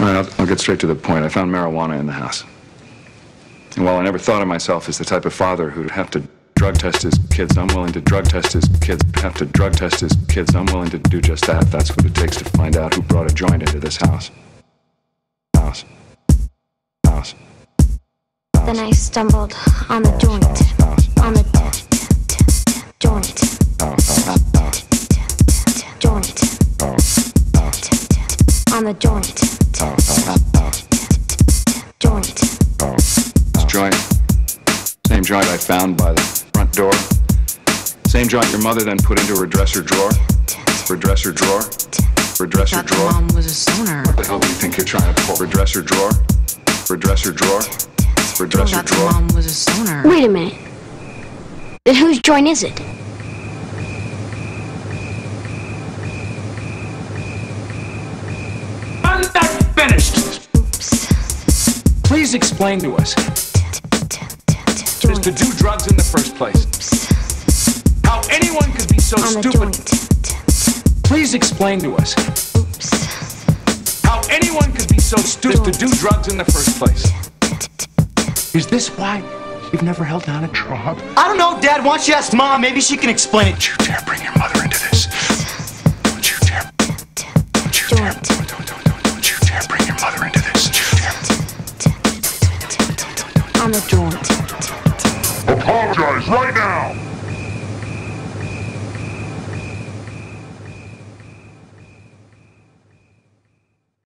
All right, I'll get straight to the point. I found marijuana in the house. And while I never thought of myself as the type of father who'd have to drug test his kids, I'm willing to drug test his kids, have to drug test his kids. I'm willing to do just that. That's what it takes to find out who brought a joint into this house. Then I stumbled on the joint, on the joint, joint, on the joint, joint. This joint, same joint I found by the front door, same joint your mother then put into her dresser drawer, her dresser drawer, her dresser drawer. Mom was a stoner. What the hell do you think you're trying to pull? Her dresser drawer, her dresser drawer. Dresser drawer. Mom was a stoner. Wait a minute. Then whose joint is it? I'm not finished. Oops. Please explain to us. Is to do drugs in the first place. Oops. How anyone could be so stupid. Please explain to us. Oops. How anyone could be so stupid to do drugs in the first place. Is this why you've never held down a job? I don't know, Dad. Why don't you ask Mom? Maybe she can explain it. Don't you dare bring your mother into this. Don't you dare. Don't you dare. Don't you dare bring your mother into this. Don't you dare. On the joint. Apologize right now.